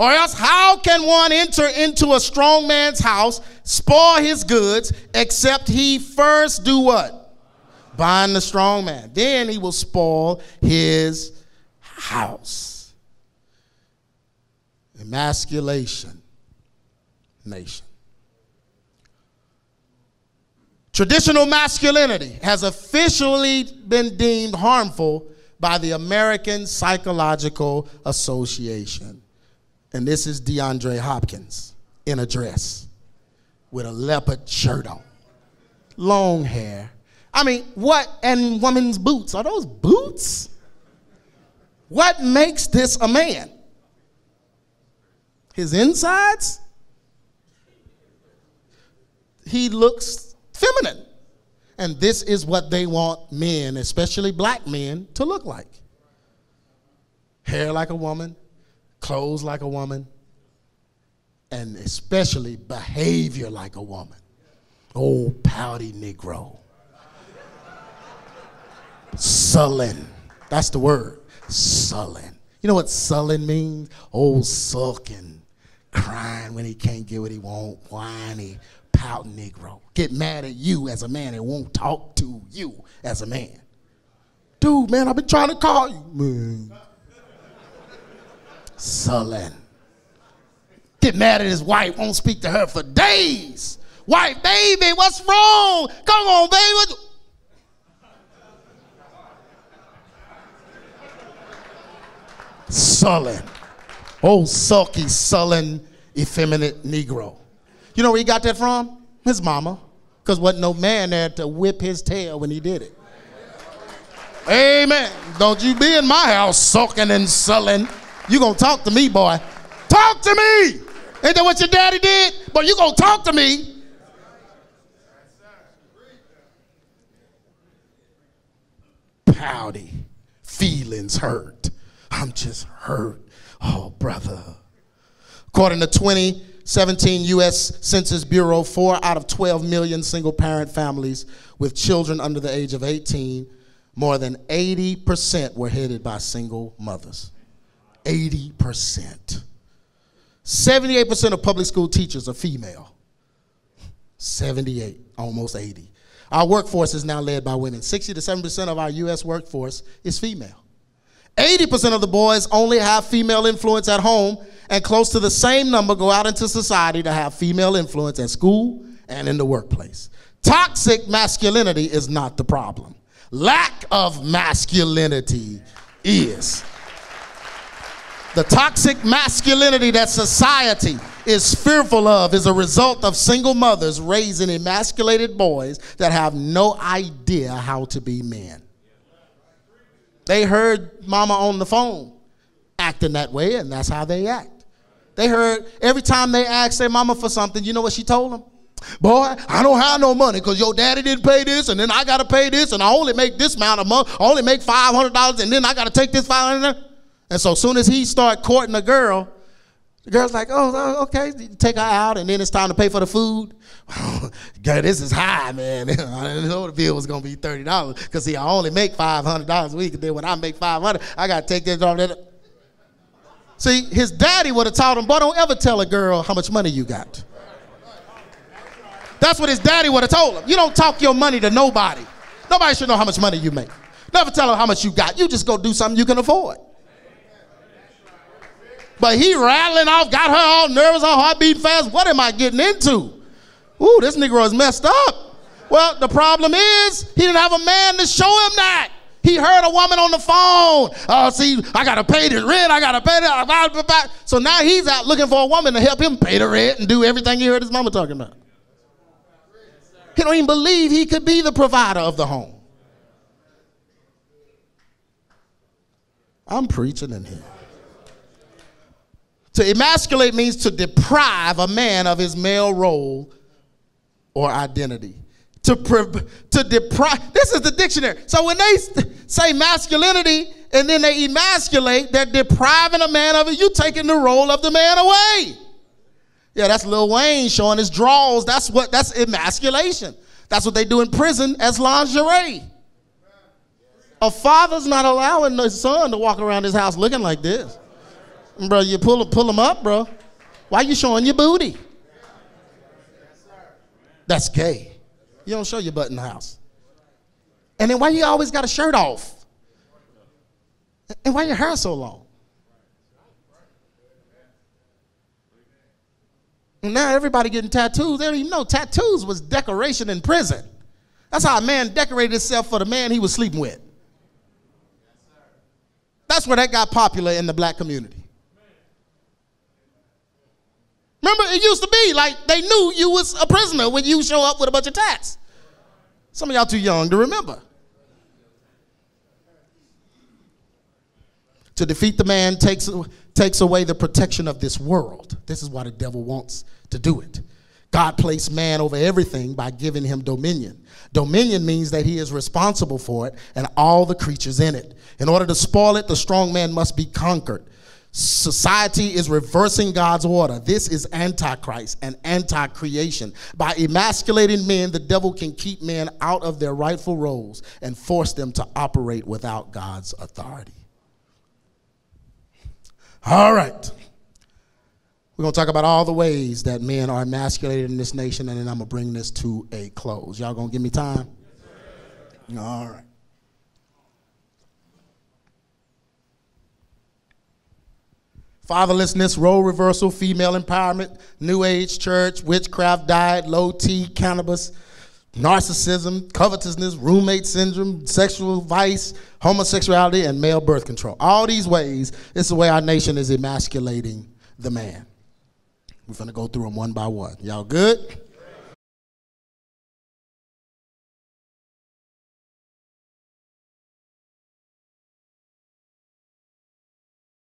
Or else how can one enter into a strong man's house, spoil his goods, except he first do what? Bind the strong man. Then he will spoil his house. Emasculation nation. Traditional masculinity has officially been deemed harmful by the American Psychological Association. And this is DeAndre Hopkins in a dress with a leopard shirt on, long hair. I mean, what, and women's boots. Are those boots? What makes this a man? His insides? He looks feminine. And this is what they want men, especially black men, to look like. Hair like a woman, clothes like a woman, and especially behavior like a woman. Old pouty Negro. Sullen. That's the word. Sullen. You know what sullen means? Old sulking, crying when he can't get what he wants, whiny. Out Negro, get mad at you as a man and won't talk to you as a man. Dude, man, I've been trying to call you. Man. Sullen. Get mad at his wife, won't speak to her for days. Wife, baby, what's wrong? Come on, baby. Sullen. Old sulky, sullen, effeminate Negro. You know where he got that from? His mama. Because wasn't no man there to whip his tail when he did it. Amen. Amen. Don't you be in my house sulking and sullen. You gonna talk to me, boy. Talk to me. Ain't that what your daddy did? But you gonna talk to me. Pouty. Feelings hurt. I'm just hurt. Oh, brother. According to 2017 U.S. Census Bureau, 4 out of 12 million single-parent families with children under the age of 18, more than 80% were headed by single mothers. 80%. 78% of public school teachers are female. 78, almost 80. Our workforce is now led by women. 60 to 70% of our U.S. workforce is female. 80% of the boys only have female influence at home, and close to the same number go out into society to have female influence at school and in the workplace. Toxic masculinity is not the problem. Lack of masculinity is. The toxic masculinity that society is fearful of is a result of single mothers raising emasculated boys that have no idea how to be men. They heard mama on the phone acting that way, and that's how they act. They heard every time they asked their mama for something, you know what she told them? Boy, I don't have no money because your daddy didn't pay this, and then I got to pay this, and I only make this amount a month. I only make $500, and then I got to take this $500. And so as soon as he started courting a girl, the girl's like, oh, okay, take her out, and then it's time to pay for the food. God, this is high, man. I didn't know the bill was going to be $30 because, see, I only make $500 a week, and then when I make $500, I got to take this off that. See, his daddy would have taught him, boy, don't ever tell a girl how much money you got. That's what his daddy would have told him. You don't talk your money to nobody. Nobody should know how much money you make. Never tell her how much you got. You just go do something you can afford. But he rattling off, got her all nervous, her heart beating fast. What am I getting into? Ooh, this Negro is messed up. Well, the problem is he didn't have a man to show him that. He heard a woman on the phone. Oh, see, I got to pay the rent. I got to pay that. So now he's out looking for a woman to help him pay the rent and do everything he heard his mama talking about. He don't even believe he could be the provider of the home. I'm preaching in here. To emasculate means to deprive a man of his male role or identity. To deprive, this is the dictionary. So when they say masculinity and then they emasculate, they're depriving a man of it. You're taking the role of the man away. Yeah, that's Lil Wayne showing his draws. That's emasculation. That's what they do in prison as lingerie. A father's not allowing his son to walk around his house looking like this. bro. You pull them up, bro. Why you showing your booty? That's gay. You don't show your butt in the house. And then why you always got a shirt off? And why your hair so long? And now everybody getting tattoos. They don't even know tattoos was decoration in prison. That's how a man decorated himself for the man he was sleeping with. That's where that got popular in the black community. Remember, it used to be like they knew you was a prisoner when you show up with a bunch of tats. Some of y'all too young to remember. To defeat the man takes away the protection of this world. This is why the devil wants to do it. God placed man over everything by giving him dominion. Dominion means that he is responsible for it and all the creatures in it. In order to spoil it, the strong man must be conquered. Society is reversing God's order. This is antichrist and anti-creation. By emasculating men, the devil can keep men out of their rightful roles and force them to operate without God's authority. All right. We're going to talk about all the ways that men are emasculated in this nation, and then I'm going to bring this to a close. Y'all going to give me time? Yes, sir. All right. Fatherlessness, role reversal, female empowerment, new age church, witchcraft, diet, low T, cannabis, narcissism, covetousness, roommate syndrome, sexual vice, homosexuality, and male birth control. All these ways, this is the way our nation is emasculating the man. We're going to go through them one by one. Y'all good?